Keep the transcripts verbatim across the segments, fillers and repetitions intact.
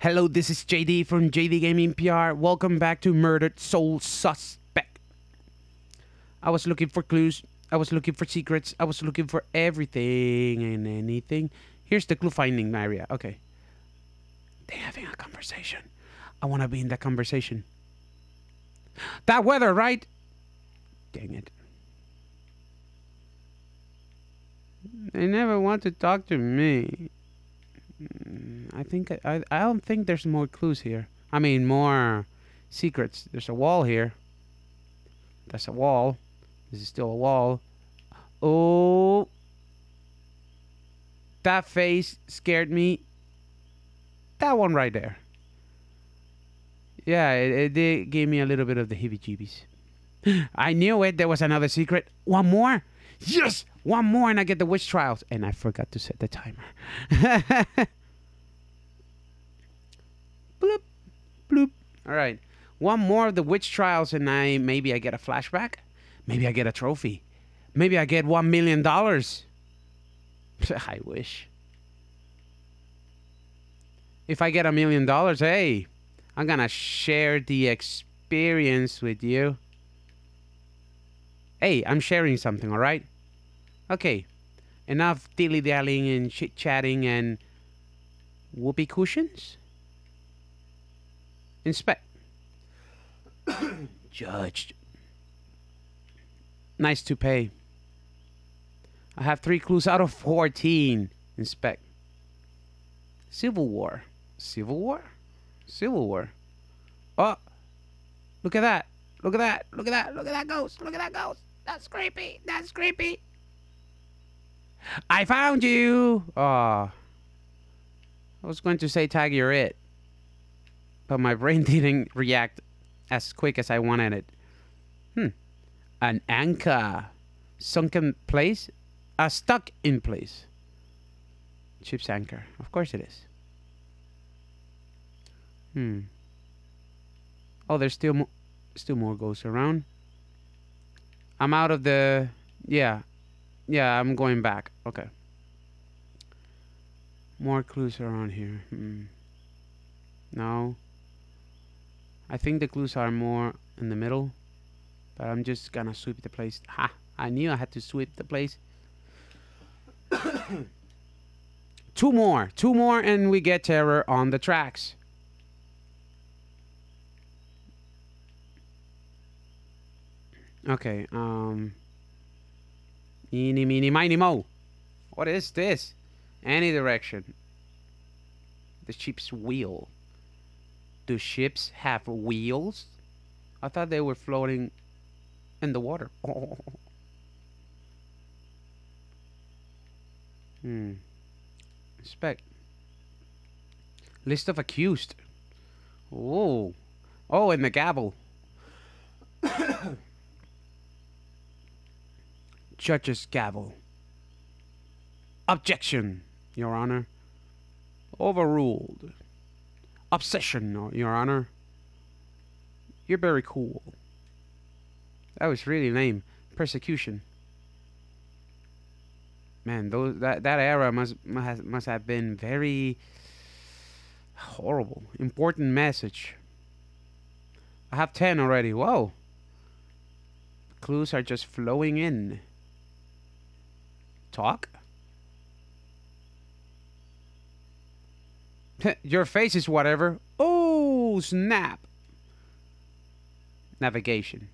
Hello, this is J D from J D Gaming P R. Welcome back to Murdered: Soul Suspect. I was looking for clues. I was looking for secrets. I was looking for everything and anything. Here's the clue finding area. Okay. They're having a conversation. I want to be in that conversation. That weather, right? Dang it. They never want to talk to me. I think I, I don't think there's more clues here. I mean, more secrets. There's a wall here. That's a wall. This is still a wall. Oh, that face scared me. That one right there. Yeah, it, it gave me a little bit of the heebie-jeebies. I knew it. There was another secret. One more. Yes, one more, and I get the witch trials. And I forgot to set the timer. Bloop, bloop. All right, one more of the witch trials, and I maybe I get a flashback. Maybe I get a trophy. Maybe I get one million dollars. I wish. If I get a million dollars, hey, I'm gonna share the experience with you. Hey, I'm sharing something, all right? Okay, enough dilly-dallying and chit-chatting and whoopee cushions. Inspect. Judged. Nice toupee. I have three clues out of fourteen. Inspect. Civil War. Civil War? Civil War. Oh, look at that. Look at that. Look at that. Look at that ghost. Look at that ghost. That's creepy. That's creepy. I found you. Oh, I was going to say tag you're it, but my brain didn't react as quick as I wanted it. Hmm. An anchor. Sunken place. A stuck in place. Ship's anchor. Of course it is. Hmm. Oh, there's still more. Still more goes around. I'm out of the... Yeah. Yeah, I'm going back. Okay. More clues around here. Hmm. No. I think the clues are more in the middle. But I'm just gonna sweep the place. Ha! I knew I had to sweep the place. Two more. Two more and we get terror on the tracks. Okay, um... eeny, meeny, miny, mo. What is this? Any direction. The ship's wheel. Do ships have wheels? I thought they were floating in the water. Oh. Hmm. Inspect. List of accused. Oh. Oh, and the gavel. Judge's gavel. Objection, Your Honor. Overruled. Obsession, Your Honor. You're very cool. That was really lame. Persecution. Man, those that that era must must must have been very horrible. Important message. I have ten already. Whoa. Clues are just flowing in. Talk? Your face is whatever. Oh, snap. Navigation.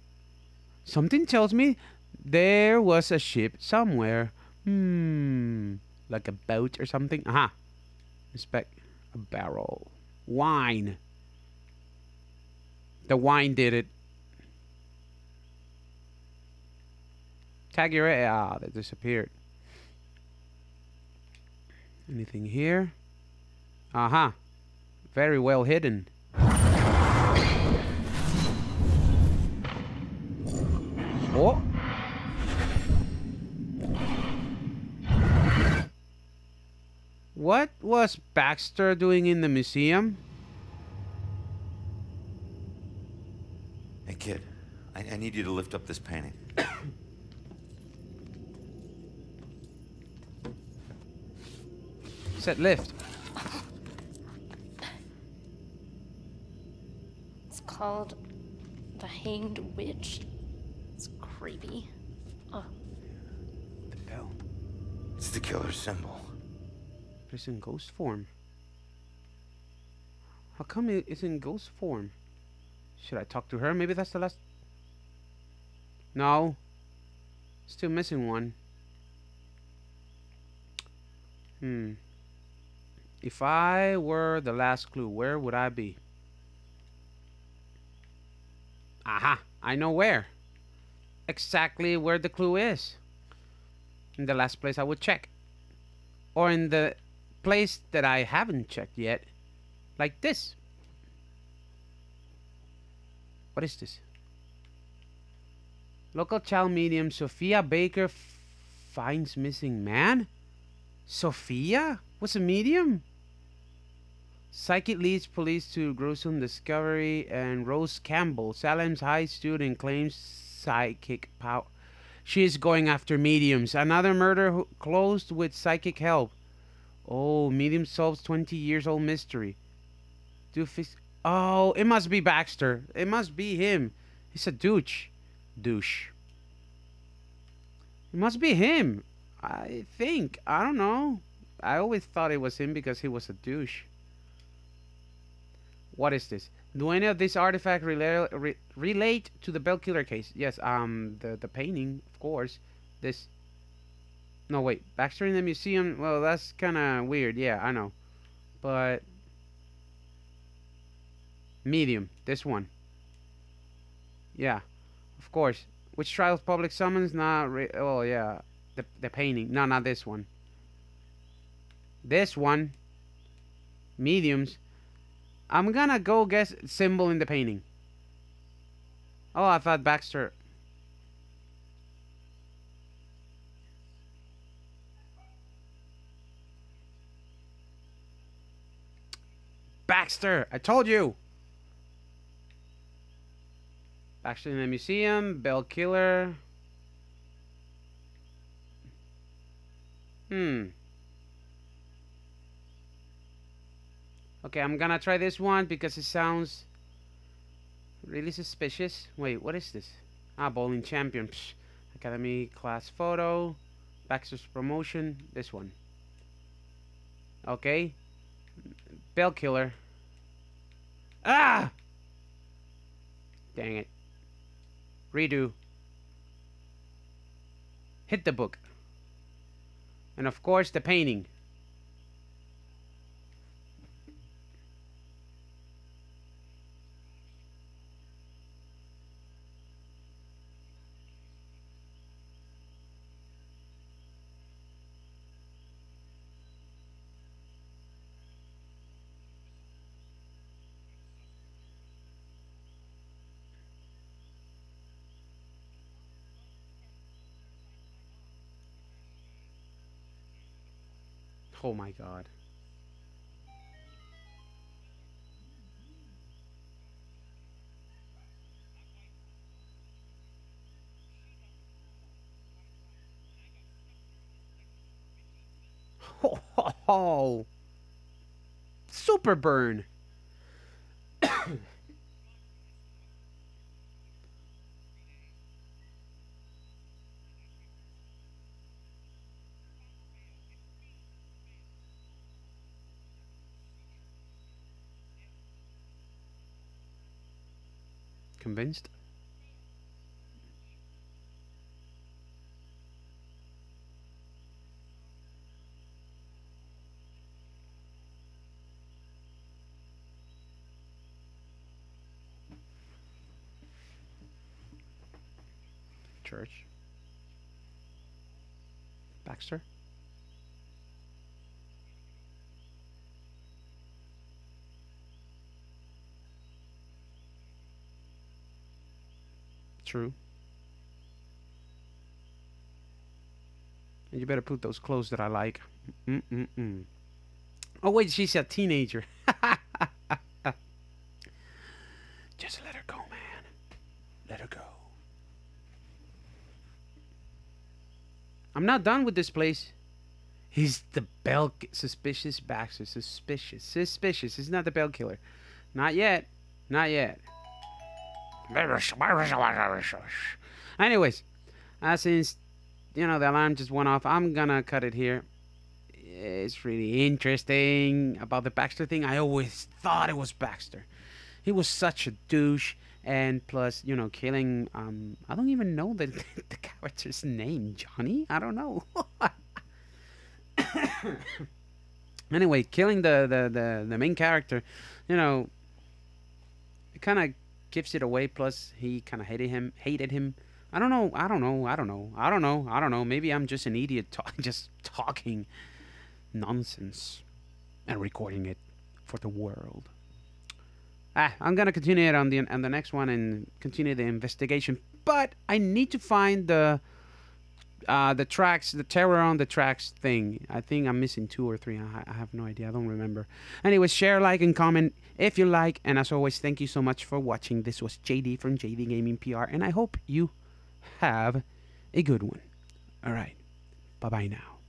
Something tells me there was a ship somewhere. Hmm. Like a boat or something. Aha. Inspect. A barrel. Wine. The wine did it. Tag your... Ah, that disappeared. Anything here? Aha. Uh-huh. Very well hidden. Oh. What was Baxter doing in the museum? Hey, kid. I, I need you to lift up this painting. Set lift. It's called The Hanged Witch. It's creepy. Oh. The bell. It's the killer's symbol. But it's in ghost form. How come it's in ghost form? Should I talk to her? Maybe that's the last... No. Still missing one. Hmm. If I were the last clue, where would I be? Aha! I know where. Exactly where the clue is. In the last place I would check. Or in the place that I haven't checked yet. Like this. What is this? Local child medium Sophia Baker finds missing man? Sophia was a medium? Psychic leads police to gruesome discovery, and Rose Campbell, Salem's high student, claims psychic power. She is going after mediums. Another murder closed with psychic help. Oh, medium solves twenty years old mystery. Do fix. Oh, it must be Baxter. It must be him. He's a douche. Douche. It must be him. I think. I don't know. I always thought it was him because he was a douche. What is this? Do any of this artifact rela re relate to the Bell Killer case? Yes, um, the, the painting, of course. This... No, wait. Baxter in the museum? Well, that's kind of weird. Yeah, I know. But... Medium. This one. Yeah. Of course. Which trials public summons? Not... Re oh, yeah. The, the painting. No, not this one. This one. Mediums. I'm gonna go guess symbol in the painting. Oh, I thought Baxter. Baxter! I told you! Baxter in the museum, Bell Killer. Hmm. Okay, I'm gonna try this one because it sounds really suspicious. Wait, what is this? Ah, bowling champion. Psh. Academy class photo. Baxter's promotion. This one. Okay. Bell Killer. Ah! Dang it. Redo. Hit the book. And of course, the painting. Oh my god. Ho ho ho. Super burn. Convinced? Church. Baxter? True. And you better put those clothes that I like. Mm mm mm. Oh wait, she's a teenager. Just let her go, man. Let her go. I'm not done with this place. He's the Bell suspicious Baxter. Suspicious. Suspicious. He's not the Bell Killer. Not yet. Not yet. Anyways, uh, since, you know, the alarm just went off, I'm gonna cut it here. It's really interesting about the Baxter thing. I always thought it was Baxter. He was such a douche. And plus, you know, killing, um, I don't even know the, the character's name, Johnny? I don't know. Anyway, killing the, the, the, the main character, you know, it kind of gives it away. Plus, he kind of hated him, hated him. I don't know, I don't know, I don't know, I don't know, I don't know. Maybe I'm just an idiot talk, just talking nonsense and recording it for the world. Ah, I'm gonna continue it on the on the next one and continue the investigation. But I need to find the uh, the tracks, the terror on the tracks thing. I think I'm missing two or three. I, I have no idea. I don't remember. Anyways, share, like, and comment if you like. And as always, thank you so much for watching. This was J D from J D Gaming P R, and I hope you have a good one. All right, bye bye now.